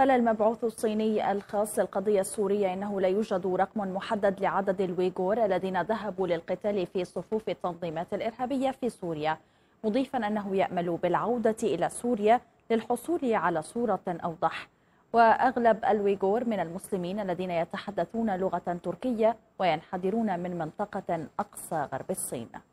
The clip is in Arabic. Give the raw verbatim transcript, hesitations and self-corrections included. قال المبعوث الصيني الخاص للقضية السورية إنه لا يوجد رقم محدد لعدد الويغور الذين ذهبوا للقتال في صفوف التنظيمات الإرهابية في سوريا، مضيفا أنه يأمل بالعودة إلى سوريا للحصول على صورة أوضح. وأغلب الويغور من المسلمين الذين يتحدثون لغة تركية وينحدرون من منطقة أقصى غرب الصين.